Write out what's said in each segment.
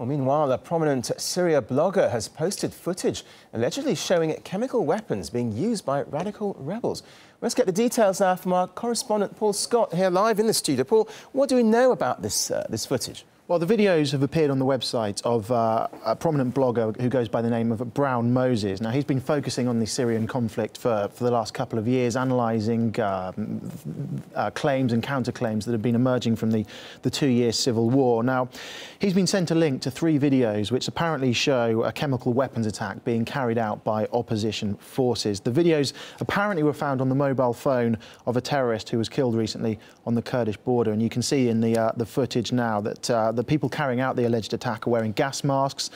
Well, meanwhile, a prominent Syria blogger has posted footage allegedly showing chemical weapons being used by radical rebels. Let's get the details now from our correspondent Paul Scott here live in the studio. Paul, what do we know about this footage? Well, the videos have appeared on the website of a prominent blogger who goes by the name of Brown Moses. Now, he's been focusing on the Syrian conflict for the last couple of years, analysing claims and counterclaims that have been emerging from the two-year civil war. Now, he's been sent a link to three videos which apparently show a chemical weapons attack being carried out by opposition forces. The videos apparently were found on the mobile phone of a terrorist who was killed recently on the Kurdish border, and you can see in the footage now that the people carrying out the alleged attack are wearing gas masks,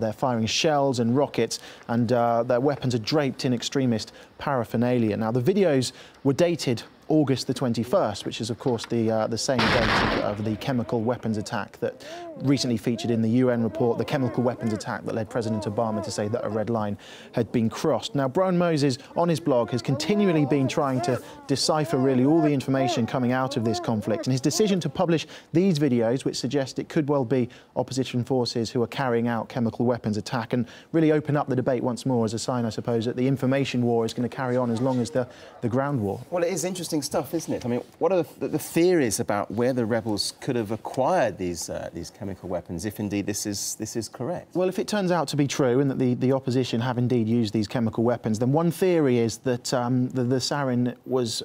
they're firing shells and rockets, and their weapons are draped in extremist paraphernalia. Now, the videos were dated August the 21st, which is, of course, the same date of the chemical weapons attack that recently featured in the UN report, the chemical weapons attack that led President Obama to say that a red line had been crossed. Now, Brown Moses, on his blog, has continually been trying to decipher, really, all the information coming out of this conflict, and his decision to publish these videos, which suggest it could well be opposition forces who are carrying out chemical weapons attack, and really open up the debate once more as a sign, I suppose, that the information war is going to carry on as long as the ground war. Well, it is interesting stuff, isn't it? I mean, what are the theories about where the rebels could have acquired these chemical weapons, if indeed this is correct? Well, if it turns out to be true and that the opposition have indeed used these chemical weapons, then one theory is that the sarin was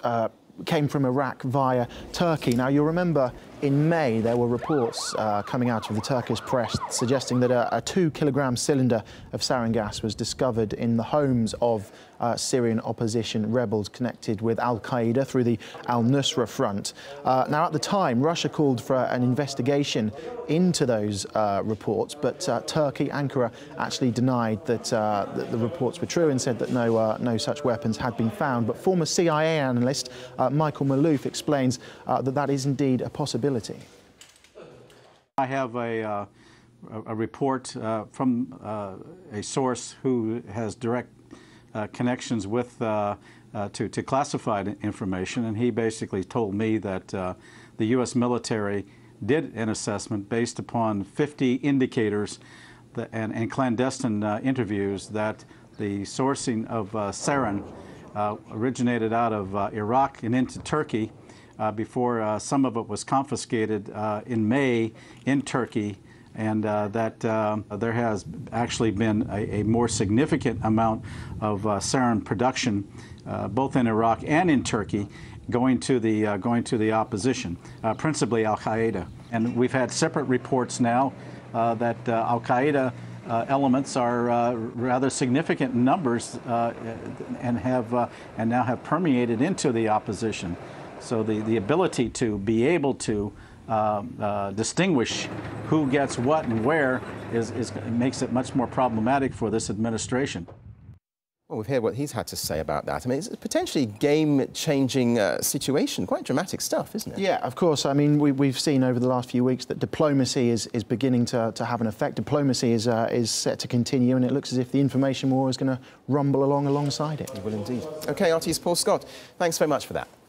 came from Iraq via Turkey. Now, you'll remember in May there were reports coming out of the Turkish press suggesting that a 2-kilogram cylinder of sarin gas was discovered in the homes of Syrian opposition rebels connected with al-Qaeda through the al-Nusra front. Now, at the time, Russia called for an investigation into those reports, but Turkey, Ankara, actually denied that, that the reports were true and said that no such weapons had been found. But former CIA analyst Michael Maloof explains that is indeed a possibility. I have a report from a source who has direct connections with to classified information, and he basically told me that the U.S. military did an assessment based upon 50 indicators and clandestine interviews that the sourcing of sarin originated out of Iraq and into Turkey before some of it was confiscated in May in Turkey, and that there has actually been a more significant amount of sarin production both in Iraq and in Turkey going to the opposition, principally al-Qaeda. And we've had separate reports now that al-Qaeda elements are rather significant numbers and now have permeated into the opposition. So the ability to be able to distinguish who gets what and where makes it much more problematic for this administration. Well, we've heard what he's had to say about that. I mean, it's a potentially game-changing situation. Quite dramatic stuff, isn't it? Yeah, of course. I mean, we've seen over the last few weeks that diplomacy is beginning to have an effect. Diplomacy is set to continue, and it looks as if the information war is going to rumble alongside it. It will indeed. OK, RT's Paul Scott, thanks very much for that.